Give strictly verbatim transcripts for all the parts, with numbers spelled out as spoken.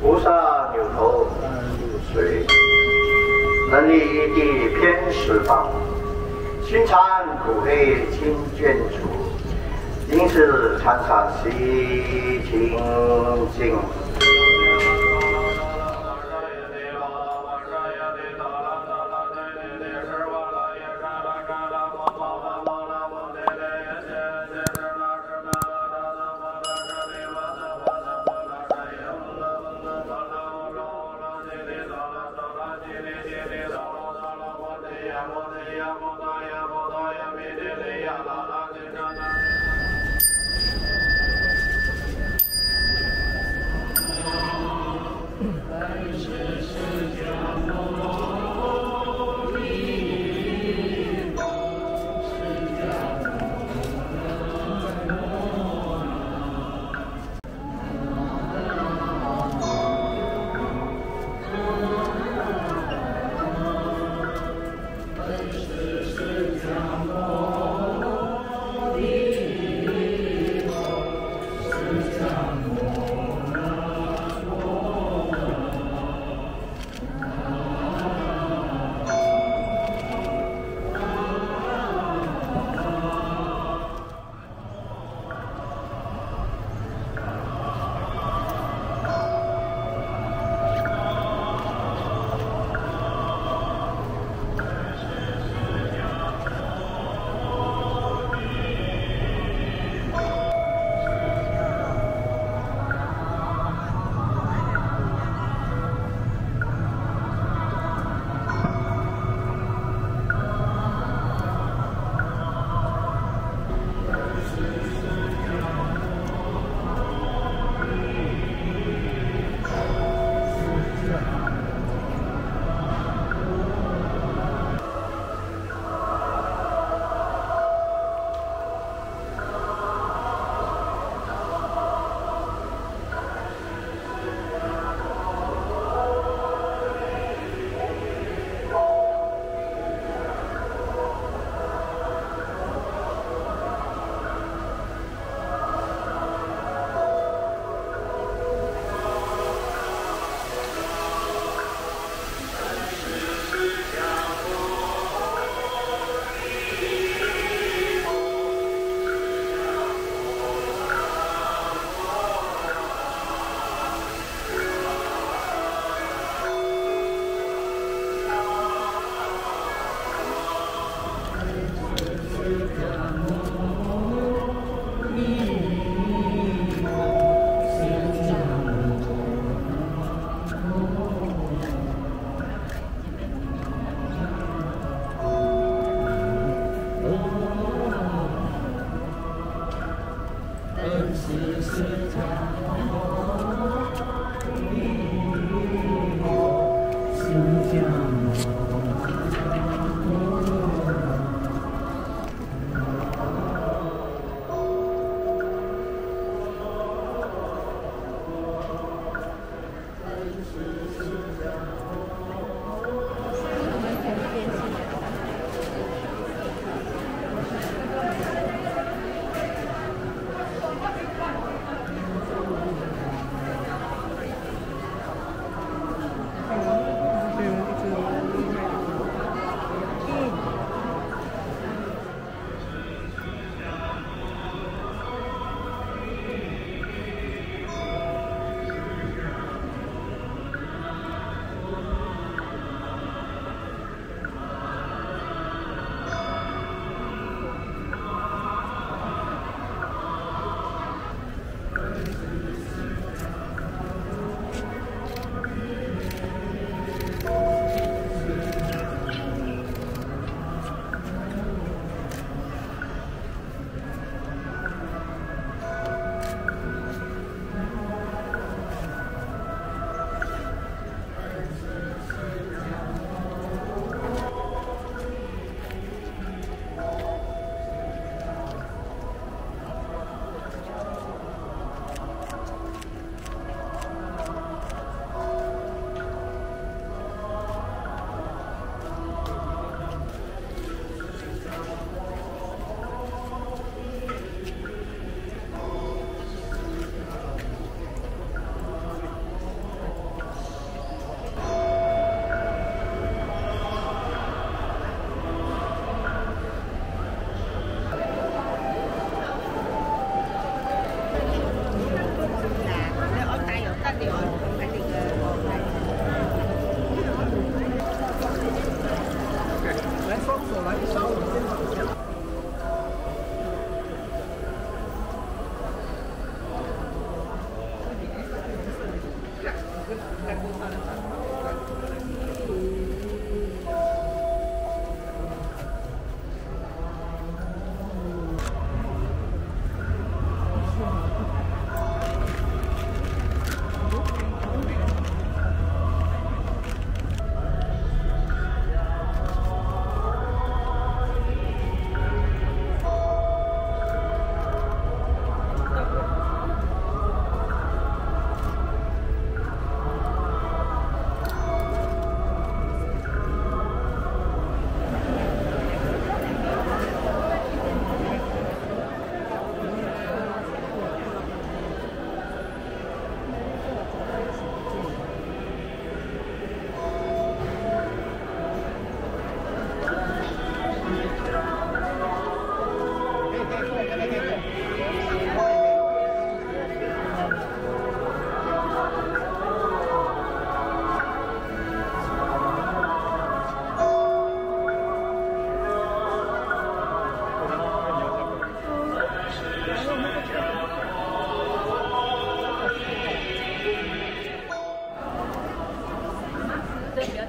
菩萨扭头入水，能立一地偏十方，心忏苦悲亲眷属，应是常常悉清净。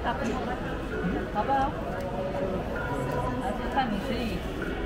大不了，好不好？还是看你自己。